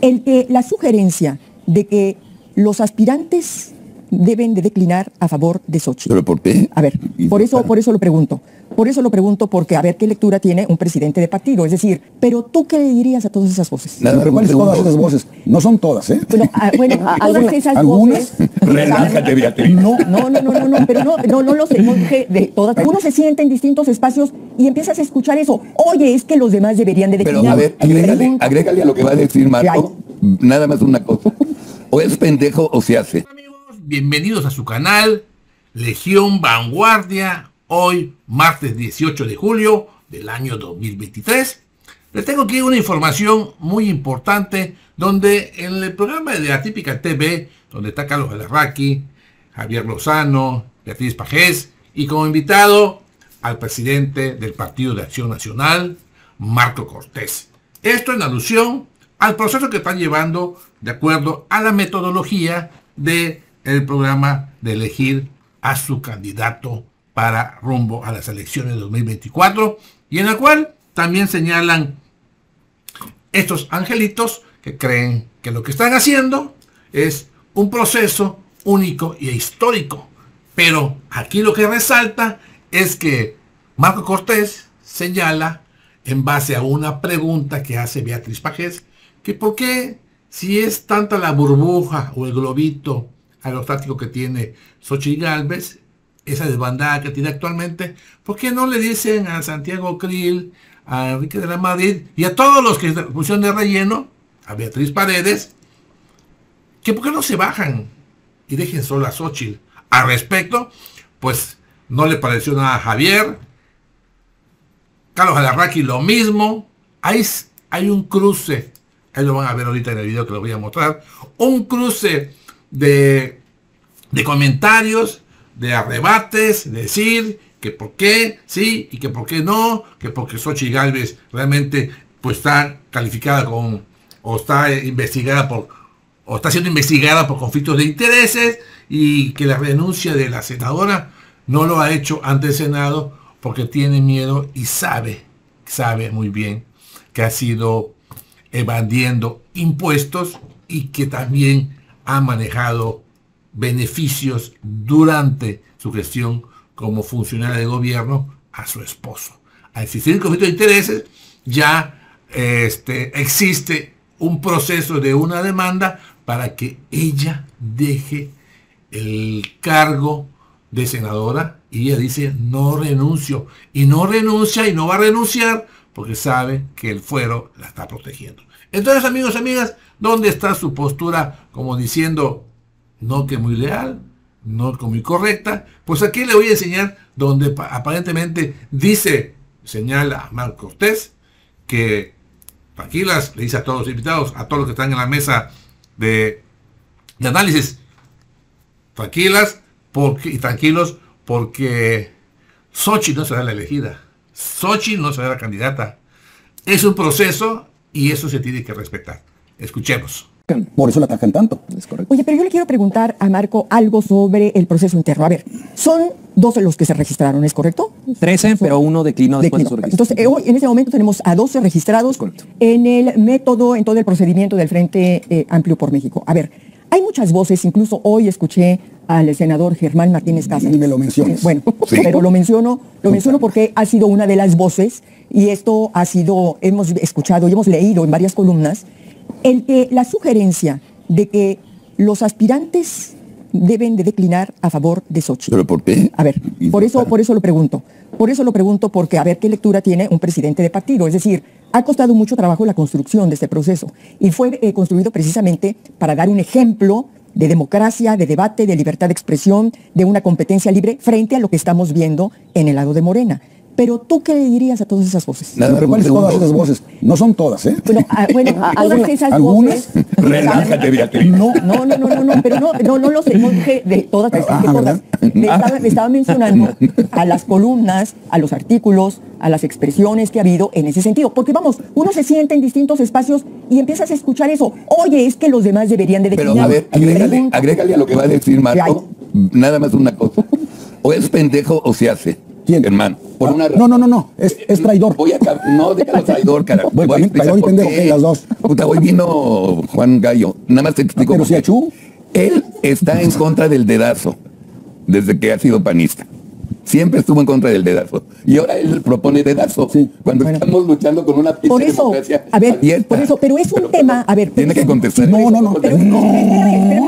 Entre la sugerencia de que los aspirantes deben de declinar a favor de Xóchitl. ¿Pero por qué? A ver, por eso lo pregunto. Por eso lo pregunto, porque a ver qué lectura tiene un presidente de partido. Es decir, ¿pero tú qué le dirías a todas esas voces? ¿Cuáles todas esas voces? No son todas, ¿eh? Bueno, todas esas voces... Relájate, Beatriz. No, pero no los emoje de todas. Uno se sienta en distintos espacios y empiezas a escuchar eso. Oye, es que los demás deberían de declinar. Pero a ver, agrégale a lo que va a decir Marko, nada más una cosa. O es pendejo o se hace. Bienvenidos a su canal Legión Vanguardia. Hoy, martes 18 de julio del año 2023. Les tengo aquí una información muy importante, donde en el programa de Atípica TV, donde está Carlos Alazraki, Javier Lozano, Beatriz Paredes, y como invitado al presidente del Partido de Acción Nacional, Marko Cortés. Esto en alusión al proceso que están llevando de acuerdo a la metodología de el programa de elegir a su candidato para rumbo a las elecciones de 2024, y en la cual también señalan estos angelitos que creen que lo que están haciendo es un proceso único e histórico. Pero aquí lo que resalta es que Marko Cortés señala, en base a una pregunta que hace Beatriz Paredes, que por qué, si es tanta la burbuja o el globito aerostático que tiene Xóchitl Gálvez, esa desbandada que tiene actualmente, ¿por qué no le dicen a Santiago Creel, a Enrique de la Madrid y a todos los que pusieron de relleno, a Beatriz Paredes, que por qué no se bajan y dejen solo a Xóchitl? Al respecto, pues no le pareció nada a Javier, Carlos Alazraki lo mismo. Hay un cruce, ahí lo van a ver ahorita en el video que les voy a mostrar, un cruce de comentarios, de arrebates, decir que por qué sí y que por qué no, que porque Xóchitl Gálvez realmente pues está calificada con, o está investigada por, o está siendo investigada por conflictos de intereses, y que la renuncia de la senadora no lo ha hecho ante el Senado porque tiene miedo y sabe muy bien que ha sido evadiendo impuestos y que también ha manejado beneficios durante su gestión como funcionaria de gobierno a su esposo. Al existir el conflicto de intereses, ya existe un proceso de una demanda para que ella deje el cargo de senadora, y ella dice no renuncio, y no renuncia y no va a renunciar porque sabe que el fuero la está protegiendo. Entonces, amigos y amigas, ¿dónde está su postura? Como diciendo, no que muy leal, no que muy correcta. Pues aquí le voy a enseñar donde aparentemente señala a Marko Cortés, que tranquilas, le dice a todos los invitados, a todos los que están en la mesa de análisis, tranquilas y tranquilos, porque Xóchitl no será la elegida, Xóchitl no será la candidata. Es un proceso y eso se tiene que respetar. Escuchemos. Por eso la atacan tanto. Es correcto. Oye, pero yo le quiero preguntar a Marko algo sobre el proceso interno. A ver, son 12 los que se registraron, ¿es correcto? 13, pero uno declinó después de su registro. Entonces, hoy en este momento tenemos a 12 registrados en el método, en todo el procedimiento del Frente Amplio por México. A ver, hay muchas voces, incluso hoy escuché al senador Germán Martínez Casas. Y me lo mencionas. Bueno, sí, pero lo menciono porque ha sido una de las voces, y esto ha sido, hemos escuchado y hemos leído en varias columnas, la sugerencia de que los aspirantes deben de declinar a favor de Xóchitl. ¿Pero por qué? A ver, por eso lo pregunto. Por eso lo pregunto, porque a ver qué lectura tiene un presidente de partido. Es decir, ha costado mucho trabajo la construcción de este proceso, y fue construido precisamente para dar un ejemplo de democracia, de debate, de libertad de expresión, de una competencia libre frente a lo que estamos viendo en el lado de Morena. Pero ¿tú qué le dirías a todas esas voces? ¿Cuáles todas esas voces? No son todas, ¿eh? Bueno, todas esas voces... Relájate, Beatriz. No, pero no los emoje de todas esas cosas. Me estaba mencionando a las columnas, a los artículos, a las expresiones que ha habido en ese sentido. Porque vamos, uno se sienta en distintos espacios y empiezas a escuchar eso. Oye, es que los demás deberían de declinar. Pero a ver, agrégale a lo que va a decir Marko, nada más una cosa. O es pendejo o se hace. ¿Quién? Germán. No, es traidor. No, déjalo traidor, carajo. Bueno, traidor y pendejo, las dos. Hoy vino Juan Gallo. Nada más te explico. Pero si achú. Él está en contra del dedazo desde que ha sido panista. Siempre estuvo en contra del dedazo. Y ahora él propone dedazo. Sí. Cuando estamos luchando con una pieza de democracia. A ver, abierta. Por eso, pero es un tema... A ver, tiene que contestar. No. Pero, espera un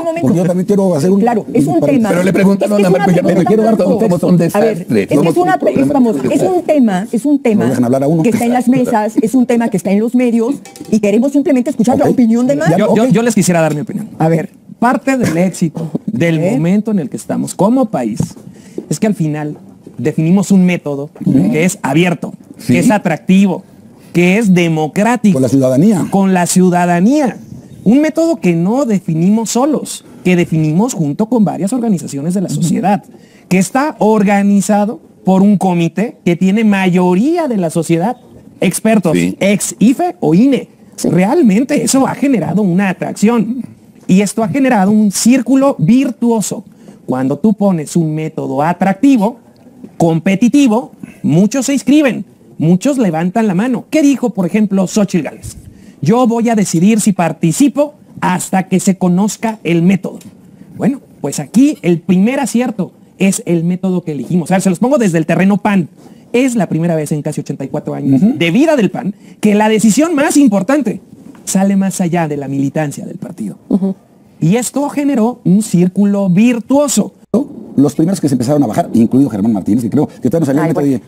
momento. Yo también quiero hacer un... Claro, es un tema. Pero le preguntaron a Marko, ya me quiero dar todo. Somos un desastre. A ver, es un tema que está en las mesas, es un tema que está en los medios y queremos simplemente escuchar la opinión de Marko. Yo les quisiera dar mi opinión. A ver, parte del éxito del momento en el que estamos como país... Es que al final definimos un método que es abierto, que es atractivo, que es democrático. Con la ciudadanía. Con la ciudadanía. Un método que no definimos solos, que definimos junto con varias organizaciones de la sociedad, que está organizado por un comité que tiene mayoría de la sociedad, expertos, ex IFE o INE. Realmente eso ha generado una atracción y esto ha generado un círculo virtuoso. Cuando tú pones un método atractivo, competitivo, muchos se inscriben, muchos levantan la mano. ¿Qué dijo, por ejemplo, Xóchitl Gálvez? Yo voy a decidir si participo hasta que se conozca el método. Bueno, pues aquí el primer acierto es el método que elegimos. A ver, se los pongo desde el terreno PAN. Es la primera vez en casi 84 años de vida del PAN que la decisión más importante sale más allá de la militancia del partido. Y esto generó un círculo virtuoso. Los primeros que se empezaron a bajar, incluido Germán Martínez, que creo que todavía no salió el día.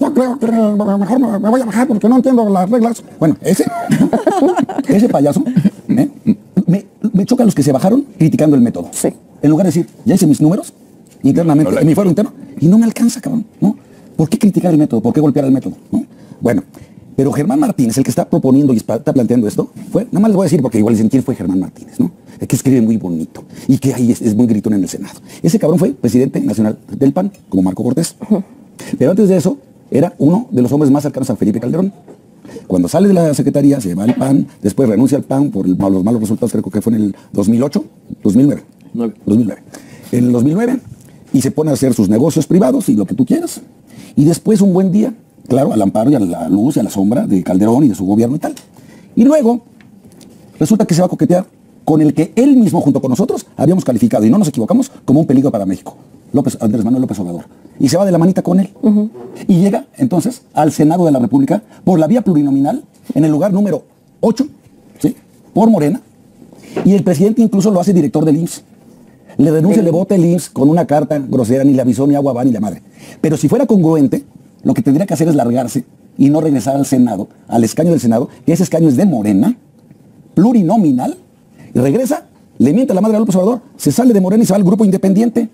Yo creo que mejor me voy a bajar porque no entiendo las reglas. Bueno, ese payaso, me chocan los que se bajaron criticando el método. Sí. En lugar de decir, ya hice mis números, internamente, me fueron interno, y no me alcanza, cabrón, ¿no? ¿Por qué criticar el método? ¿Por qué golpear el método? ¿No? Bueno. Pero Germán Martínez, el que está proponiendo y está planteando esto, fue, nada más les voy a decir porque igual dicen quién fue Germán Martínez, ¿no? El que escribe muy bonito y que ahí es muy gritón en el Senado. Ese cabrón fue presidente nacional del PAN, como Marko Cortés. Pero antes de eso, era uno de los hombres más cercanos a Felipe Calderón. Cuando sale de la secretaría, se va al PAN, después renuncia al PAN por los malos resultados, creo que fue en el 2008, 2009. 2009. En el 2009, y se pone a hacer sus negocios privados y lo que tú quieras. Y después, un buen día... Claro, al amparo y a la luz y a la sombra de Calderón y de su gobierno y tal. Y luego, resulta que se va a coquetear con el que él mismo, junto con nosotros, habíamos calificado, y no nos equivocamos, como un peligro para México. Andrés Manuel López Obrador. Y se va de la manita con él. Y llega, entonces, al Senado de la República, por la vía plurinominal, en el lugar número 8, ¿sí? Por Morena. Y el presidente incluso lo hace director del IMSS. Le denuncia, le vota el IMSS con una carta grosera, ni le avisó, ni agua va, ni la madre. Pero si fuera congruente... Lo que tendría que hacer es largarse y no regresar al Senado, al escaño del Senado, que ese escaño es de Morena, plurinominal, y regresa, le miente a la madre a López Obrador, se sale de Morena y se va al grupo independiente.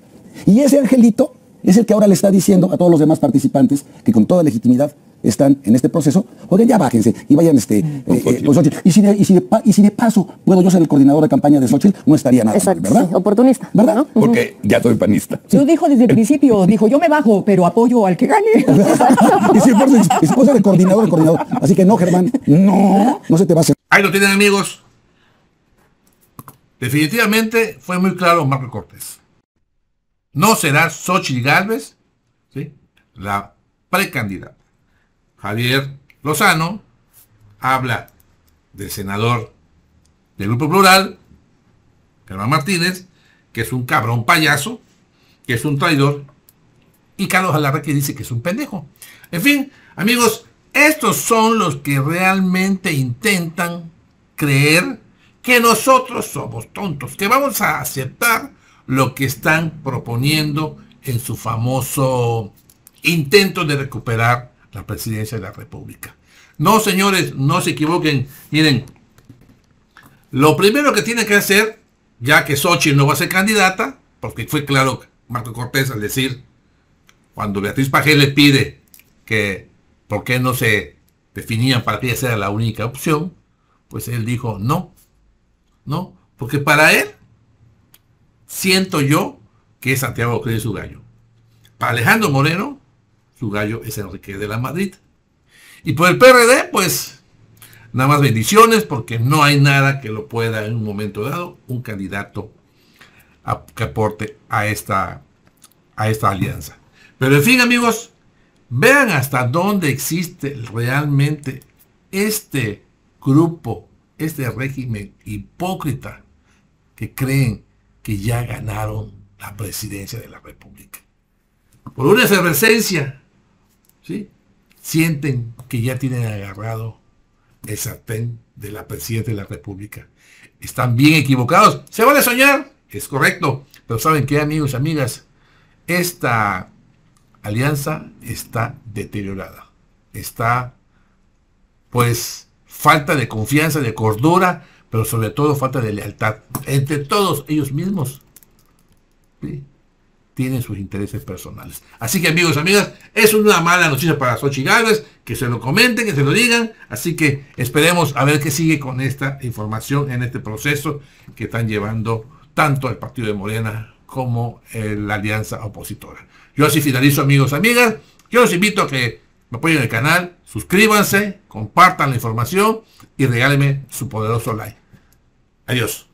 Y ese angelito es el que ahora le está diciendo a todos los demás participantes que con toda legitimidad están en este proceso, oigan, ya bájense y vayan con Xóchitl. Y si de paso puedo yo ser el coordinador de campaña de Xóchitl, no estaría nada. Exacto, ¿verdad? Sí, oportunista. ¿Verdad? ¿No? Porque ya soy panista. Yo dijo desde el principio, dijo, yo me bajo, pero apoyo al que gane. Y si puedo ser el coordinador, Así que no, Germán, no se te va a hacer. Ahí lo tienen, amigos. Definitivamente fue muy claro Marko Cortés. No será Xóchitl Gálvez, ¿sí?, la precandidata. Javier Lozano habla del senador del Grupo Plural, Germán Martínez, que es un cabrón payaso, que es un traidor, y Carlos Alazraki dice que es un pendejo. En fin, amigos, estos son los que realmente intentan creer que nosotros somos tontos, que vamos a aceptar lo que están proponiendo en su famoso intento de recuperar la presidencia de la República. No, señores, no se equivoquen. Miren, lo primero que tienen que hacer, ya que Xóchitl no va a ser candidata, porque fue claro Marko Cortés al decir, cuando Beatriz Paredes le pide que por qué no se definían para que ella sea la única opción, pues él dijo no, porque para él, siento yo que es Santiago Creel su gallo. Para Alejandro Moreno, su gallo es Enrique de la Madrid. Y por el PRD, pues, nada más bendiciones, porque no hay nada que lo pueda en un momento dado, un candidato que aporte a esta alianza. Pero en fin, amigos, vean hasta dónde existe realmente este grupo este régimen hipócrita que creen que ya ganaron la presidencia de la República. Por una efervescencia, ¿sí?, sienten que ya tienen agarrado el sartén de la presidenta de la República. Están bien equivocados. ¿Se vale soñar? Es correcto. Pero ¿saben qué, amigos y amigas? Esta alianza está deteriorada. Está, pues, falta de confianza, de cordura, pero sobre todo falta de lealtad. Entre todos ellos mismos, ¿sí?, tienen sus intereses personales. Así que, amigos y amigas, es una mala noticia para Xóchitl Gálvez. Que se lo comenten, que se lo digan. Así que esperemos a ver qué sigue con esta información en este proceso que están llevando tanto el partido de Morena como la alianza opositora. Yo así finalizo, amigos y amigas. Yo los invito a que me apoyen el canal, suscríbanse, compartan la información y regálenme su poderoso like. Adiós.